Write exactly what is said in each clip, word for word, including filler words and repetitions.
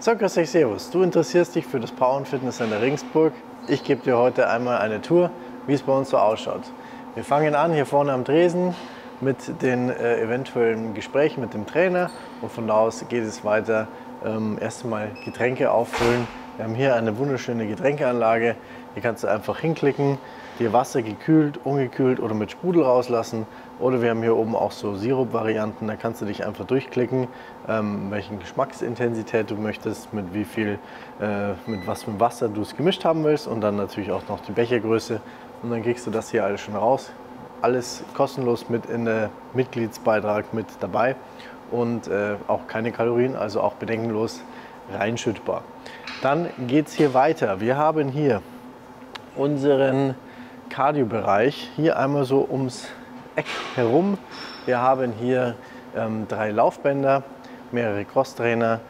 So, grüß dich, servus. Du interessierst dich für das Power und Fitness in der Regensburg. Ich gebe dir heute einmal eine Tour, wie es bei uns so ausschaut. Wir fangen an hier vorne am Tresen mit den äh, eventuellen Gesprächen mit dem Trainer und von da aus geht es weiter. Ähm, erst mal Getränke auffüllen. Wir haben hier eine wunderschöne Getränkeanlage. Hier kannst du einfach hinklicken, dir Wasser gekühlt, ungekühlt oder mit Sprudel rauslassen. Oder wir haben hier oben auch so Sirup-Varianten, da kannst du dich einfach durchklicken, ähm, welchen Geschmacksintensität du möchtest, mit wie viel, äh, mit was für Wasser du es gemischt haben willst und dann natürlich auch noch die Bechergröße. Und dann kriegst du das hier alles schon raus. Alles kostenlos mit in der Mitgliedsbeitrag mit dabei und äh, auch keine Kalorien, also auch bedenkenlos reinschüttbar. Dann geht es hier weiter. Wir haben hier unseren Cardio-Bereich, hier einmal so ums Eck herum. Wir haben hier ähm, drei Laufbänder, mehrere Crosstrainer,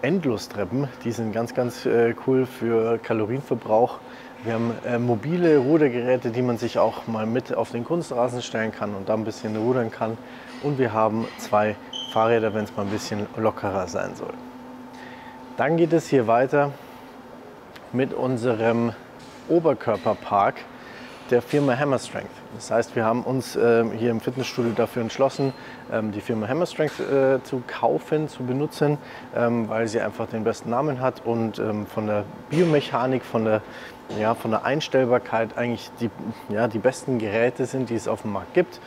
Endlostreppen, die sind ganz, ganz äh, cool für Kalorienverbrauch. Wir haben äh, mobile Rudergeräte, die man sich auch mal mit auf den Kunstrasen stellen kann und da ein bisschen rudern kann. Und wir haben zwei Fahrräder, wenn es mal ein bisschen lockerer sein soll. Dann geht es hier weiter mit unserem Oberkörperpark der Firma Hammer Strength. Das heißt, wir haben uns äh, hier im Fitnessstudio dafür entschlossen, ähm, die Firma Hammer Strength äh, zu kaufen, zu benutzen, ähm, weil sie einfach den besten Namen hat und ähm, von der Biomechanik, von der, ja, von der Einstellbarkeit eigentlich die, ja, die besten Geräte sind, die es auf dem Markt gibt.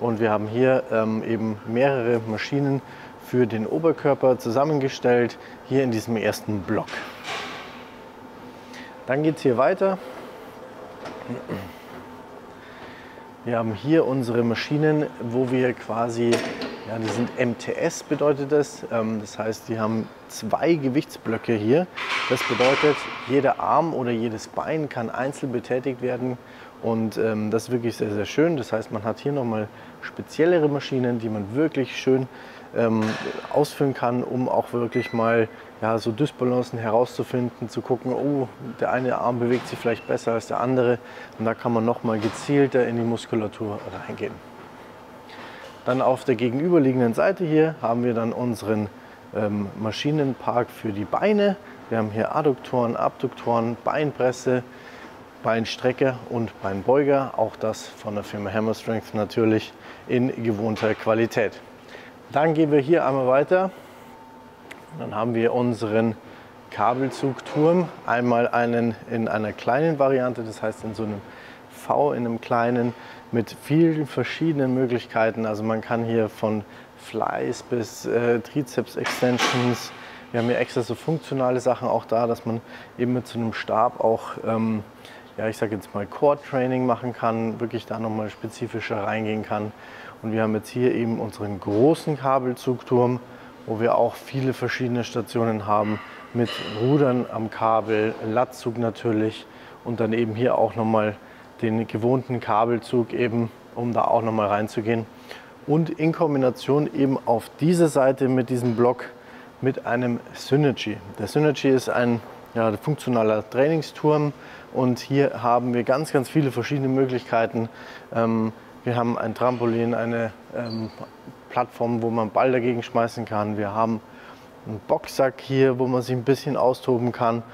Und wir haben hier ähm, eben mehrere Maschinen für den Oberkörper zusammengestellt, hier in diesem ersten Block. Dann geht es hier weiter. Wir haben hier unsere Maschinen, wo wir quasi, ja, die sind M T S bedeutet das, das heißt, die haben zwei Gewichtsblöcke hier. Das bedeutet, jeder Arm oder jedes Bein kann einzeln betätigt werden und das ist wirklich sehr, sehr schön. Das heißt, man hat hier nochmal speziellere Maschinen, die man wirklich schön ähm, ausführen kann, um auch wirklich mal, ja, so Dysbalancen herauszufinden, zu gucken, oh, der eine Arm bewegt sich vielleicht besser als der andere und da kann man nochmal gezielter in die Muskulatur reingehen. Dann auf der gegenüberliegenden Seite hier haben wir dann unseren ähm, Maschinenpark für die Beine. Wir haben hier Adduktoren, Abduktoren, Beinpresse, Beinstrecker und Beinbeuger. Auch das von der Firma Hammer Strength natürlich in gewohnter Qualität. Dann gehen wir hier einmal weiter. Dann haben wir unseren Kabelzugturm. Einmal einen in einer kleinen Variante, das heißt in so einem V, in einem kleinen, mit vielen verschiedenen Möglichkeiten. Also man kann hier von Flies bis äh, Trizeps-Extensions. Wir haben hier extra so funktionale Sachen auch da, dass man eben mit so einem Stab auch, ähm, ja, ich sage jetzt mal Core-Training machen kann, wirklich da nochmal spezifischer reingehen kann. Und wir haben jetzt hier eben unseren großen Kabelzugturm, wo wir auch viele verschiedene Stationen haben mit Rudern am Kabel, Latzug natürlich und dann eben hier auch nochmal den gewohnten Kabelzug eben, um da auch nochmal reinzugehen. Und in Kombination eben auf dieser Seite mit diesem Block mit einem Synergy. Der Synergy ist ein, ja, funktionaler Trainingsturm und hier haben wir ganz, ganz viele verschiedene Möglichkeiten. Ähm, wir haben ein Trampolin, eine ähm, Plattform, wo man Ball dagegen schmeißen kann. Wir haben einen Boxsack hier, wo man sich ein bisschen austoben kann.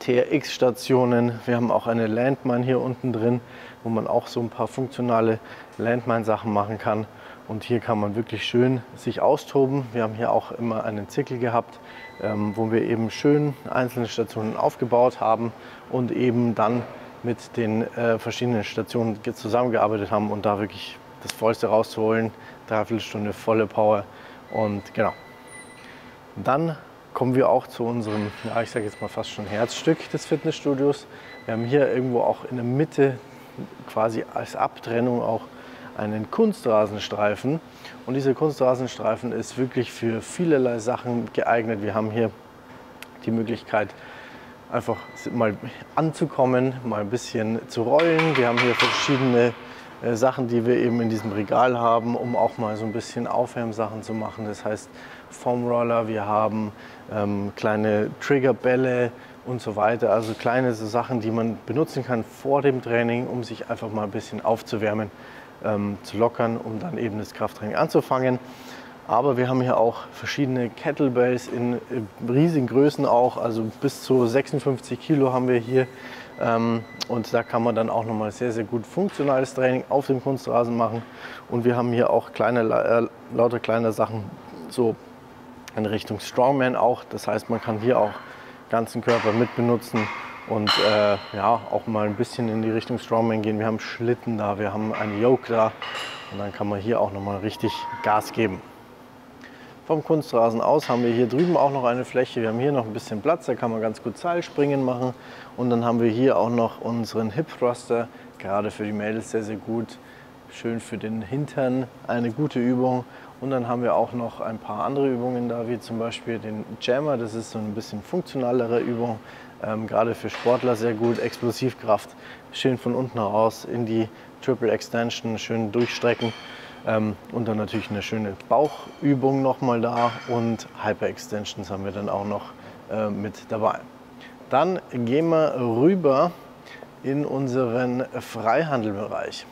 T R X-Stationen. Wir haben auch eine Landmine hier unten drin, wo man auch so ein paar funktionale Landmine-Sachen machen kann. Und hier kann man wirklich schön sich austoben. Wir haben hier auch immer einen Zirkel gehabt, ähm, wo wir eben schön einzelne Stationen aufgebaut haben und eben dann mit den äh, verschiedenen Stationen zusammengearbeitet haben und da wirklich das Vollste rauszuholen. Dreiviertel Stunde volle Power und genau. Dann kommen wir auch zu unserem, ja, ich sage jetzt mal fast schon Herzstück des Fitnessstudios. Wir haben hier irgendwo auch in der Mitte quasi als Abtrennung auch einen Kunstrasenstreifen und dieser Kunstrasenstreifen ist wirklich für vielerlei Sachen geeignet. Wir haben hier die Möglichkeit einfach mal anzukommen, mal ein bisschen zu rollen. Wir haben hier verschiedene äh, Sachen, die wir eben in diesem Regal haben, um auch mal so ein bisschen Aufwärmsachen zu machen. Das heißt Foamroller, wir haben ähm, kleine Triggerbälle und so weiter. Also kleine so Sachen, die man benutzen kann vor dem Training, um sich einfach mal ein bisschen aufzuwärmen. Ähm, zu lockern, um dann eben das Krafttraining anzufangen. Aber wir haben hier auch verschiedene Kettlebells in riesigen Größen auch, also bis zu sechsundfünfzig Kilo haben wir hier. Und da kann man dann auch nochmal sehr, sehr gut funktionales Training auf dem Kunstrasen machen. Und wir haben hier auch kleine, äh, lauter kleine Sachen so in Richtung Strongman auch. Das heißt, man kann hier auch den ganzen Körper mit benutzen und äh, ja, auch mal ein bisschen in die Richtung Strongman gehen. Wir haben Schlitten da, wir haben einen Yoke da und dann kann man hier auch nochmal richtig Gas geben. Vom Kunstrasen aus haben wir hier drüben auch noch eine Fläche. Wir haben hier noch ein bisschen Platz, da kann man ganz gut Seilspringen machen. Und dann haben wir hier auch noch unseren Hip Thruster, gerade für die Mädels sehr, sehr gut. Schön für den Hintern, eine gute Übung. Und dann haben wir auch noch ein paar andere Übungen da, wie zum Beispiel den Jammer. Das ist so ein bisschen funktionalere Übung, ähm, gerade für Sportler sehr gut. Explosivkraft, schön von unten heraus in die Triple Extension, schön durchstrecken. Ähm, und dann natürlich eine schöne Bauchübung nochmal da und Hyper-Extensions haben wir dann auch noch äh, mit dabei. Dann gehen wir rüber in unseren Freihandelbereich.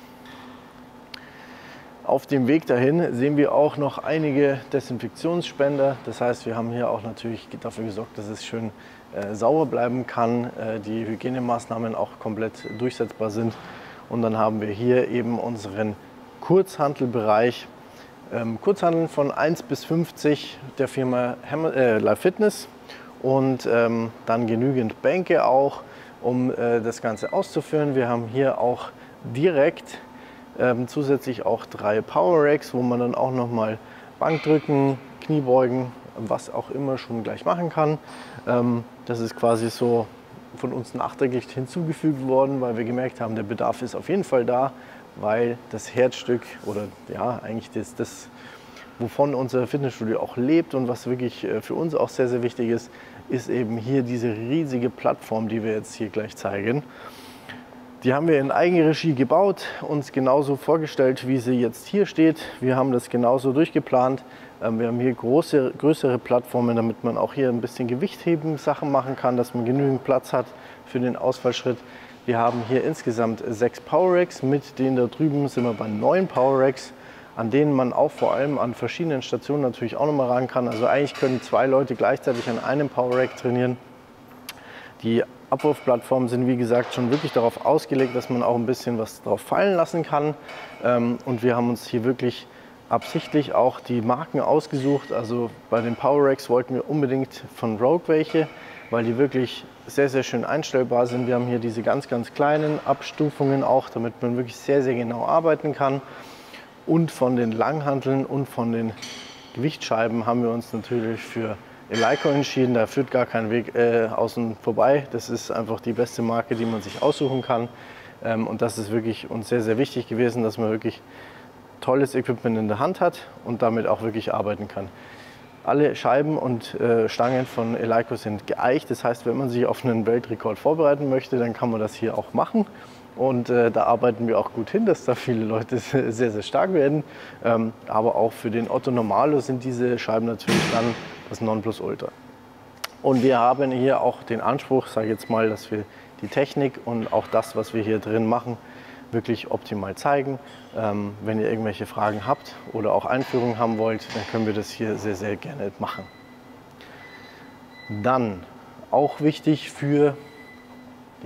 Auf dem Weg dahin sehen wir auch noch einige Desinfektionsspender. Das heißt, wir haben hier auch natürlich dafür gesorgt, dass es schön äh, sauber bleiben kann, äh, die Hygienemaßnahmen auch komplett durchsetzbar sind. Und dann haben wir hier eben unseren Kurzhantelbereich, ähm, Kurzhandeln von eins bis fünfzig der Firma Hammer, äh, Life Fitness und ähm, dann genügend Bänke auch, um äh, das Ganze auszuführen. Wir haben hier auch direkt ähm, zusätzlich auch drei Power Racks, wo man dann auch nochmal Bankdrücken, Kniebeugen, was auch immer schon gleich machen kann. Ähm, das ist quasi so von uns nachträglich hinzugefügt worden, weil wir gemerkt haben, der Bedarf ist auf jeden Fall da, weil das Herzstück oder ja eigentlich das, das, wovon unser Fitnessstudio auch lebt und was wirklich für uns auch sehr, sehr wichtig ist, ist eben hier diese riesige Plattform, die wir jetzt hier gleich zeigen. Die haben wir in Eigenregie gebaut, uns genauso vorgestellt, wie sie jetzt hier steht. Wir haben das genauso durchgeplant. Wir haben hier große, größere Plattformen, damit man auch hier ein bisschen Gewicht heben, Sachen machen kann, dass man genügend Platz hat für den Ausfallschritt. Wir haben hier insgesamt sechs Power Racks, mit denen da drüben sind wir bei neun Power Racks, an denen man auch vor allem an verschiedenen Stationen natürlich auch nochmal ran kann. Also eigentlich können zwei Leute gleichzeitig an einem Power Rack trainieren. Die Abwurfplattformen sind wie gesagt schon wirklich darauf ausgelegt, dass man auch ein bisschen was drauf fallen lassen kann. Und wir haben uns hier wirklich absichtlich auch die Marken ausgesucht. Also bei den Power Racks wollten wir unbedingt von Rogue welche, weil die wirklich sehr, sehr schön einstellbar sind. Wir haben hier diese ganz, ganz kleinen Abstufungen auch, damit man wirklich sehr, sehr genau arbeiten kann. Und von den Langhanteln und von den Gewichtscheiben haben wir uns natürlich für Eleiko entschieden. Da führt gar kein Weg äh, außen vorbei. Das ist einfach die beste Marke, die man sich aussuchen kann. Ähm, und das ist wirklich uns sehr, sehr wichtig gewesen, dass man wirklich tolles Equipment in der Hand hat und damit auch wirklich arbeiten kann. Alle Scheiben und äh, Stangen von Eleiko sind geeicht. Das heißt, wenn man sich auf einen Weltrekord vorbereiten möchte, dann kann man das hier auch machen. Und äh, da arbeiten wir auch gut hin, dass da viele Leute sehr, sehr stark werden. Ähm, aber auch für den Otto Normalo sind diese Scheiben natürlich dann das Nonplusultra. Und wir haben hier auch den Anspruch, sage ich jetzt mal, dass wir die Technik und auch das, was wir hier drin machen, wirklich optimal zeigen. Ähm, wenn ihr irgendwelche Fragen habt oder auch Einführungen haben wollt, dann können wir das hier sehr, sehr gerne machen. Dann auch wichtig für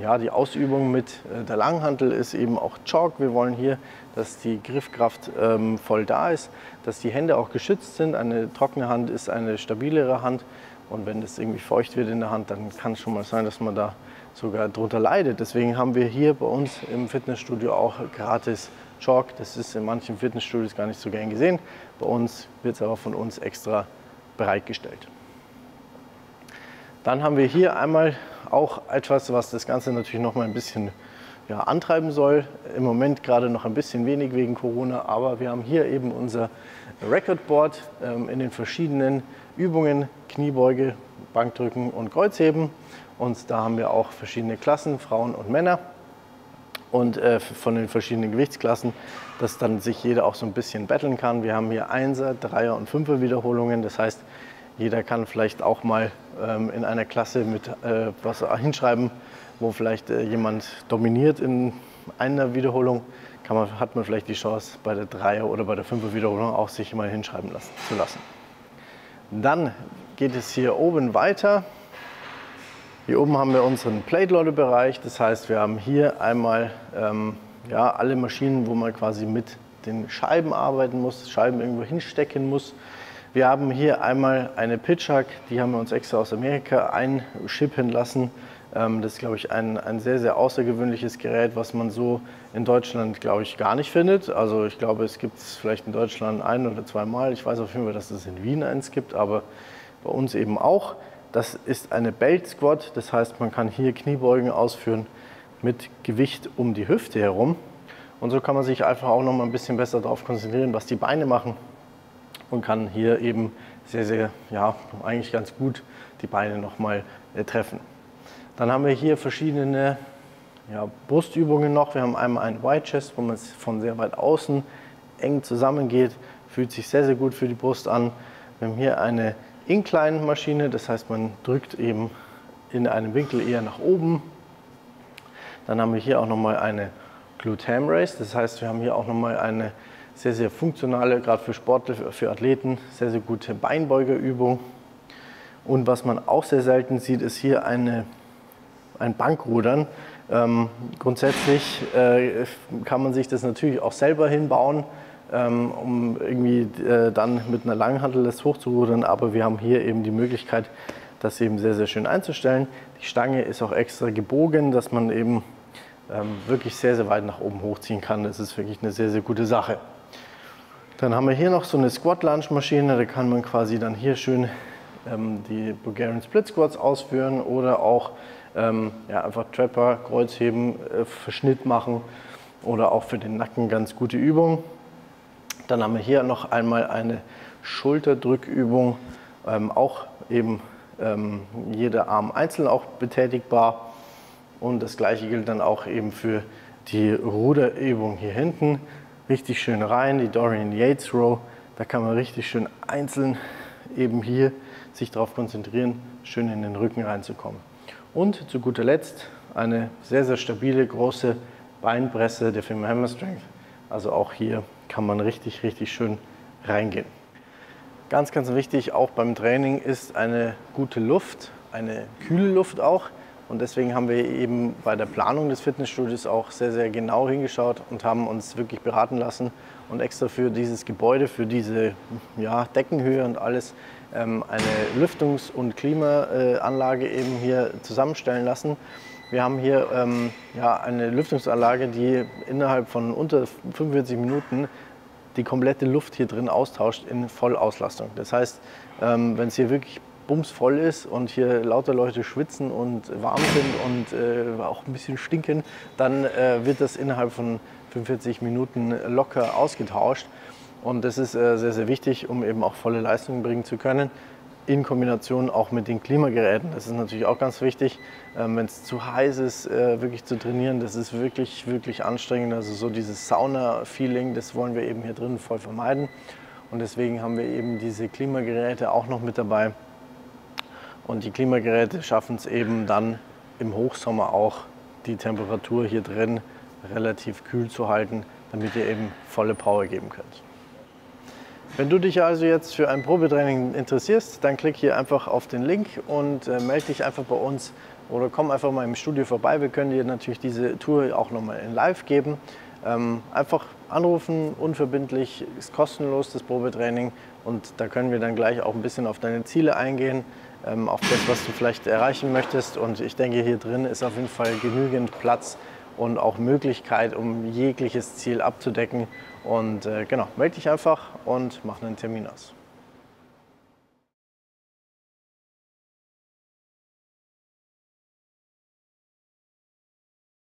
ja, die Ausübung mit äh, der Langhantel ist eben auch Chalk. Wir wollen hier, dass die Griffkraft ähm, voll da ist, dass die Hände auch geschützt sind. Eine trockene Hand ist eine stabilere Hand und wenn das irgendwie feucht wird in der Hand, dann kann es schon mal sein, dass man da sogar darunter leidet. Deswegen haben wir hier bei uns im Fitnessstudio auch gratis Chalk. Das ist in manchen Fitnessstudios gar nicht so gern gesehen. Bei uns wird es aber von uns extra bereitgestellt. Dann haben wir hier einmal auch etwas, was das Ganze natürlich noch mal ein bisschen ja, antreiben soll. Im Moment gerade noch ein bisschen wenig wegen Corona, aber wir haben hier eben unser Recordboard ähm, in den verschiedenen Übungen, Kniebeuge, Bankdrücken und Kreuzheben. Und da haben wir auch verschiedene Klassen, Frauen und Männer und äh, von den verschiedenen Gewichtsklassen, dass dann sich jeder auch so ein bisschen battlen kann. Wir haben hier Einser, Dreier und Fünfer Wiederholungen, das heißt, jeder kann vielleicht auch mal ähm, in einer Klasse mit äh, was hinschreiben, wo vielleicht äh, jemand dominiert in einer Wiederholung, kann man, hat man vielleicht die Chance, bei der Dreier- oder bei der Fünfer Wiederholung auch sich mal hinschreiben lassen, zu lassen. Dann geht es hier oben weiter. Hier oben haben wir unseren Plate-Loader-Bereich. Das heißt, wir haben hier einmal ähm, ja, alle Maschinen, wo man quasi mit den Scheiben arbeiten muss, Scheiben irgendwo hinstecken muss. Wir haben hier einmal eine Pitchhack, die haben wir uns extra aus Amerika einschippen lassen. Das ist, glaube ich, ein, ein sehr, sehr außergewöhnliches Gerät, was man so in Deutschland, glaube ich, gar nicht findet. Also ich glaube, es gibt es vielleicht in Deutschland ein oder zweimal. Ich weiß auf jeden Fall, dass es in Wien eins gibt, aber bei uns eben auch. Das ist eine Belt Squat, das heißt, man kann hier Kniebeugen ausführen mit Gewicht um die Hüfte herum. Und so kann man sich einfach auch noch mal ein bisschen besser darauf konzentrieren, was die Beine machen, und kann hier eben sehr, sehr, ja, eigentlich ganz gut die Beine noch mal äh, treffen. Dann haben wir hier verschiedene ja, Brustübungen noch. Wir haben einmal einen Wide Chest, wo man es von sehr weit außen eng zusammengeht. Fühlt sich sehr, sehr gut für die Brust an. Wir haben hier eine Incline-Maschine, das heißt, man drückt eben in einem Winkel eher nach oben. Dann haben wir hier auch nochmal eine Glute-Ham-Race, das heißt, wir haben hier auch nochmal eine sehr, sehr funktionale, gerade für Sportler, für Athleten, sehr, sehr gute Beinbeugerübung. Und was man auch sehr selten sieht, ist hier eine ein Bankrudern. Ähm, grundsätzlich äh, kann man sich das natürlich auch selber hinbauen, ähm, um irgendwie äh, dann mit einer Langhantel das hochzurudern, aber wir haben hier eben die Möglichkeit, das eben sehr, sehr schön einzustellen. Die Stange ist auch extra gebogen, dass man eben ähm, wirklich sehr, sehr weit nach oben hochziehen kann. Das ist wirklich eine sehr, sehr gute Sache. Dann haben wir hier noch so eine Squat-Lunge-Maschine, da kann man quasi dann hier schön ähm, die Bulgarian Split Squats ausführen oder auch Ähm, ja, einfach Trapper, Kreuzheben, äh, Verschnitt machen oder auch für den Nacken ganz gute Übung. Dann haben wir hier noch einmal eine Schulterdrückübung, ähm, auch eben ähm, jeder Arm einzeln auch betätigbar. Und das gleiche gilt dann auch eben für die Ruderübung hier hinten. Richtig schön rein, die Dorian Yates Row, da kann man richtig schön einzeln eben hier sich darauf konzentrieren, schön in den Rücken reinzukommen. Und zu guter Letzt eine sehr, sehr stabile, große Beinpresse der Firma Hammer Strength. Also auch hier kann man richtig, richtig schön reingehen. Ganz, ganz wichtig auch beim Training ist eine gute Luft, eine kühle Luft auch. Und deswegen haben wir eben bei der Planung des Fitnessstudios auch sehr, sehr genau hingeschaut und haben uns wirklich beraten lassen und extra für dieses Gebäude, für diese ja, Deckenhöhe und alles, eine Lüftungs- und Klimaanlage eben hier zusammenstellen lassen. Wir haben hier ähm, ja, eine Lüftungsanlage, die innerhalb von unter fünfundvierzig Minuten die komplette Luft hier drin austauscht in Vollauslastung. Das heißt, ähm, wenn es hier wirklich bumsvoll ist und hier lauter Leute schwitzen und warm sind und äh, auch ein bisschen stinken, dann äh, wird das innerhalb von fünfundvierzig Minuten locker ausgetauscht. Und das ist sehr, sehr wichtig, um eben auch volle Leistungen bringen zu können, in Kombination auch mit den Klimageräten. Das ist natürlich auch ganz wichtig, wenn es zu heiß ist, wirklich zu trainieren. Das ist wirklich, wirklich anstrengend. Also so dieses Sauna-Feeling, das wollen wir eben hier drin voll vermeiden. Und deswegen haben wir eben diese Klimageräte auch noch mit dabei. Und die Klimageräte schaffen es eben dann im Hochsommer auch, die Temperatur hier drin relativ kühl zu halten, damit ihr eben volle Power geben könnt. Wenn du dich also jetzt für ein Probetraining interessierst, dann klick hier einfach auf den Link und äh, melde dich einfach bei uns oder komm einfach mal im Studio vorbei. Wir können dir natürlich diese Tour auch nochmal in Live geben. Ähm, einfach anrufen, unverbindlich, ist kostenlos das Probetraining, und da können wir dann gleich auch ein bisschen auf deine Ziele eingehen, ähm, auf das, was du vielleicht erreichen möchtest, und ich denke, hier drin ist auf jeden Fall genügend Platz und auch Möglichkeit, um jegliches Ziel abzudecken. Und äh, genau, melde dich einfach und mach einen Termin aus.